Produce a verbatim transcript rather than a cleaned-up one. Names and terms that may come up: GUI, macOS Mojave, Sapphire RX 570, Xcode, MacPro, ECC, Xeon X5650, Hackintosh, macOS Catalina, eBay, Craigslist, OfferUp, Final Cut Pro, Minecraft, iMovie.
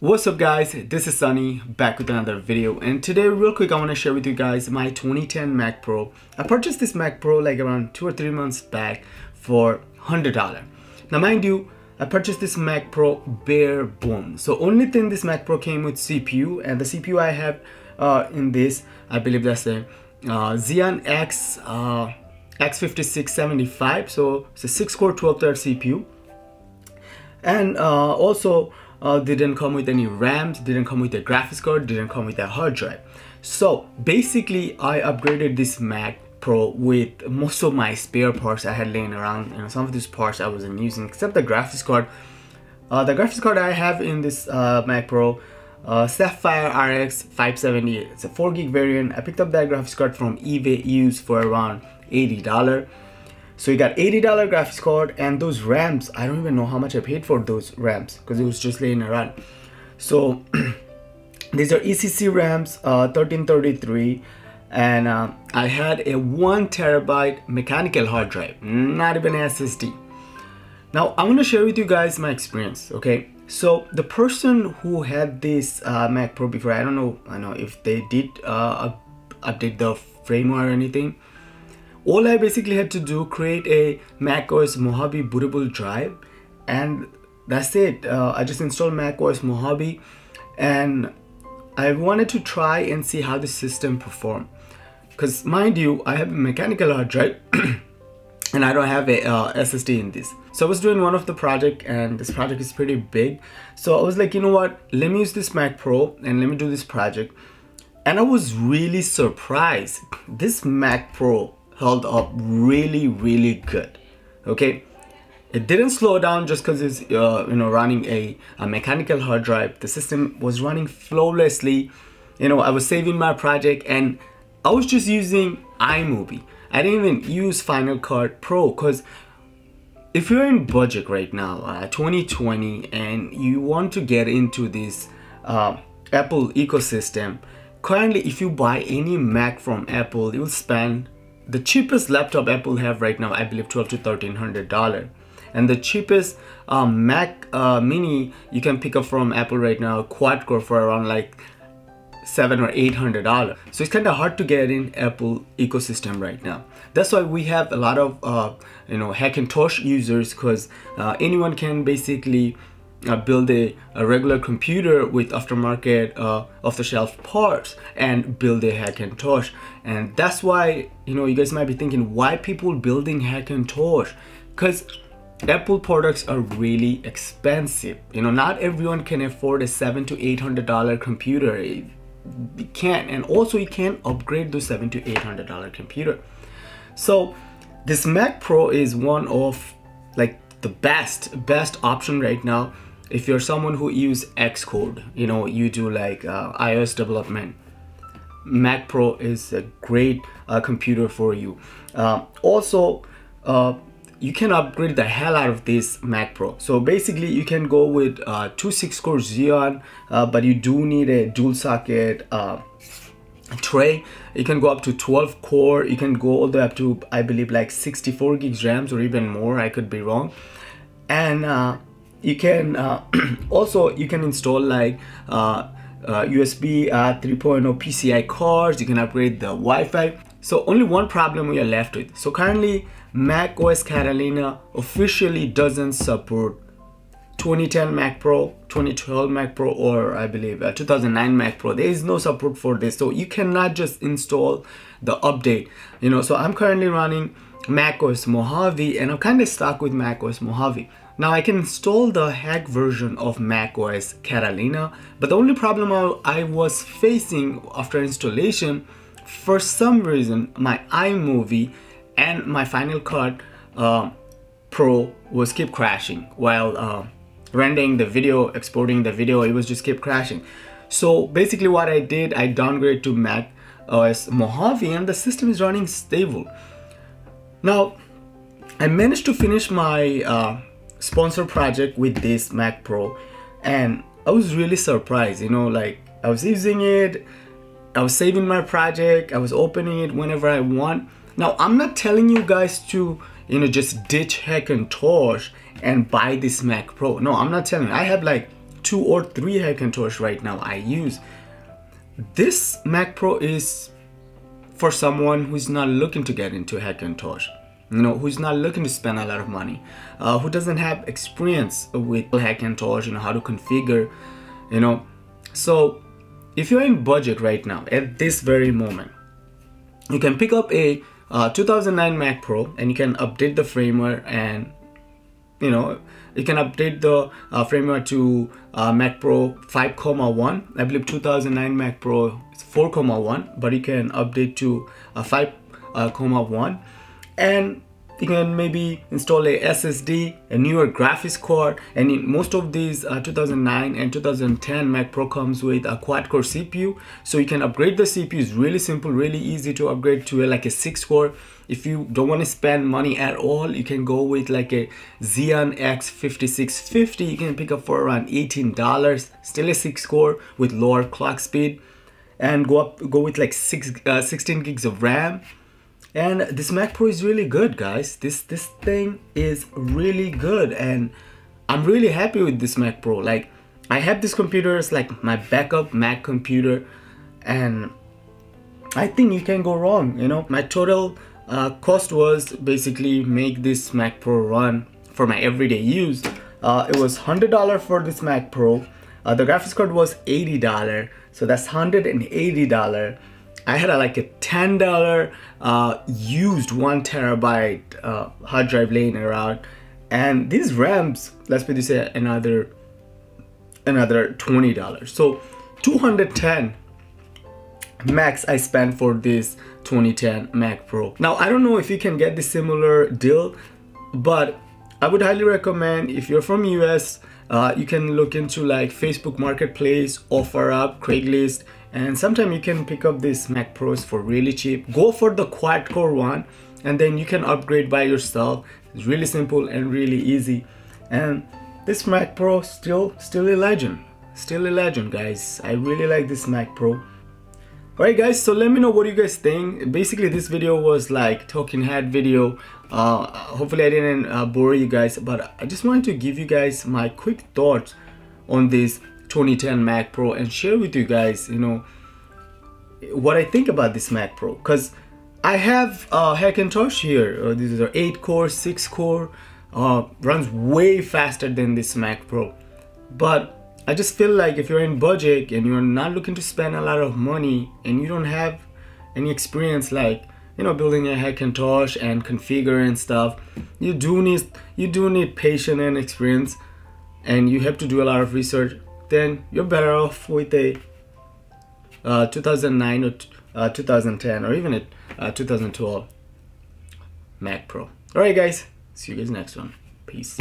What's up guys, this is Sunny back with another video, and today real quick I want to share with you guys my twenty ten MacPro. I purchased this MacPro like around two or three months back for one hundred dollars. Now mind you, I purchased this MacPro bare bones, so only thing this MacPro came with C P U, and the C P U I have uh, in this, I believe that's a uh, Xeon X uh, X fifty-six seventy-five, so it's a six core twelve thread C P U, and uh, also Uh, didn't come with any RAMs, didn't come with a graphics card, didn't come with a hard drive. So basically I upgraded this MacPro with most of my spare parts I had laying around, and some of these parts I wasn't using except the graphics card. Uh, the graphics card I have in this uh, MacPro, uh, Sapphire R X five seventy, it's a four gig variant. I picked up that graphics card from eBay used for around eighty dollars. So you got eighty dollars graphics card, and those RAMs, I don't even know how much I paid for those RAMs because it was just laying around. So these are E C C RAMs, uh, thirteen thirty-three, and uh, I had a one terabyte mechanical hard drive, not even an S S D. Now I'm going to share with you guys my experience, okay? So the person who had this uh, MacPro before, I don't know, I know if they did uh, update the firmware or anything. All I basically had to do, create a macOS Mojave bootable drive, and that's it. Uh, I just installed macOS Mojave, and I wanted to try and see how the system performed. Because mind you, I have a mechanical hard drive, and I don't have a uh, S S D in this. So I was doing one of the project, and this project is pretty big. So I was like, you know what? Let me use this MacPro, and let me do this project. And I was really surprised. This MacPro held up really really good, okay? It didn't slow down just because it's uh, you know, running a, a mechanical hard drive. The system was running flawlessly. You know, I was saving my project, and I was just using iMovie. I didn't even use Final Cut Pro, because if you're in budget right now, uh, twenty twenty, and you want to get into this uh, Apple ecosystem, currently if you buy any Mac from Apple, you will spend the cheapest laptop Apple have right now, I believe twelve to thirteen hundred dollars, and the cheapest uh, Mac uh, Mini you can pick up from Apple right now, quad core, for around like seven or eight hundred dollars. So it's kind of hard to get in Apple ecosystem right now. That's why we have a lot of uh, you know, Hackintosh users, because uh, anyone can basically uh, build a, a regular computer with aftermarket uh, off-the-shelf parts and build a Hackintosh. And that's why, you know, you guys might be thinking, why people building Hackintosh? Because Apple products are really expensive. You know, not everyone can afford a seven to eight hundred dollar computer. You can't, and also you can't upgrade the seven to eight hundred dollar computer. So this MacPro is one of like the best best option right now. If you're someone who use Xcode, you know, you do like uh, iOS development, MacPro is a great uh, computer for you. Uh, also, uh, you can upgrade the hell out of this MacPro. So basically, you can go with uh, two six core Xeon, uh, but you do need a dual socket uh, tray. You can go up to twelve core. You can go all the way up to, I believe, like sixty-four gigs RAMs or even more. I could be wrong. And uh, you can uh, also you can install like uh, uh, U S B uh, three point oh P C I cards. You can upgrade the Wi-Fi. So only one problem we are left with. So currently macOS Catalina officially doesn't support twenty ten MacPro, twenty twelve MacPro, or I believe uh, two thousand nine MacPro. There is no support for this, so you cannot just install the update. You know, so I'm currently running macOS Mojave, and I'm kind of stuck with macOS Mojave. Now I can install the hack version of macOS Catalina, but the only problem I was facing after installation, for some reason, my iMovie and my Final Cut uh, Pro was keep crashing while uh, rendering the video, exporting the video. It was just keep crashing. So basically, what I did, I downgraded to macOS Mojave, and the system is running stable. Now I managed to finish my Uh, sponsor project with this MacPro, and I was really surprised. You know, like I was using it, I was saving my project, I was opening it whenever I want. Now I'm not telling you guys to, you know, just ditch Hackintosh and buy this MacPro. No, I'm not telling you. I have like two or three Hackintosh right now I use. This Mac Pro is for someone who's not looking to get into Hackintosh, you know, who's not looking to spend a lot of money, uh, who doesn't have experience with Hackintosh, you know, how to configure, you know. So if you're in budget right now, at this very moment, you can pick up a uh, two thousand nine Mac Pro and you can update the firmware, and you know, you can update the uh, firmware to uh, Mac Pro five point one. I believe two thousand nine Mac Pro is four point one, but you can update to uh, five point one, and you can maybe install a S S D, a newer graphics card. And in most of these uh, two thousand nine and two thousand ten Mac Pro comes with a quad-core C P U, so you can upgrade the C P U. It's really simple, really easy to upgrade to a, like a six-core. If you don't want to spend money at all, you can go with like a Xeon X fifty-six fifty. You can pick up for around eighteen dollars, still a six-core with lower clock speed, and go up, go with like six, uh, sixteen gigs of RAM. And this Mac Pro is really good, guys. This this thing is really good, and I'm really happy with this Mac Pro. Like, I have this computer as like my backup Mac computer, and I think you can go wrong, you know. My total uh, cost was basically make this Mac Pro run for my everyday use. Uh, it was one hundred dollars for this Mac Pro. Uh, the graphics card was eighty dollars, so that's one hundred eighty dollars. I had a, like a ten dollar uh, used one terabyte uh, hard drive laying around, and these RAMs, let's put this at another another twenty dollars. So two hundred ten max I spent for this twenty ten Mac Pro. Now I don't know if you can get the similar deal, but I would highly recommend, if you're from U S, uh, you can look into like Facebook Marketplace, OfferUp, Craigslist, and sometimes you can pick up these Mac Pros for really cheap. Go for the quad core one, and then you can upgrade by yourself. It's really simple and really easy. And this Mac Pro still still a legend, still a legend, guys. I really like this Mac Pro. Alright guys, so let me know what you guys think. Basically this video was like talking head video. Uh, hopefully I didn't uh, bore you guys, but I just wanted to give you guys my quick thoughts on this twenty ten Mac Pro and share with you guys, you know, what I think about this Mac Pro. Because I have uh, Hackintosh here. Uh, these are eight core, six core, uh, runs way faster than this Mac Pro. But I just feel like if you're in budget and you're not looking to spend a lot of money and you don't have any experience, like, you know, building a Hackintosh and configuring stuff, you do need you do need patience and experience, and you have to do a lot of research. Then you're better off with a uh, two thousand nine or uh, two thousand ten or even a uh, two thousand twelve Mac Pro. All right guys, see you guys next one. Peace.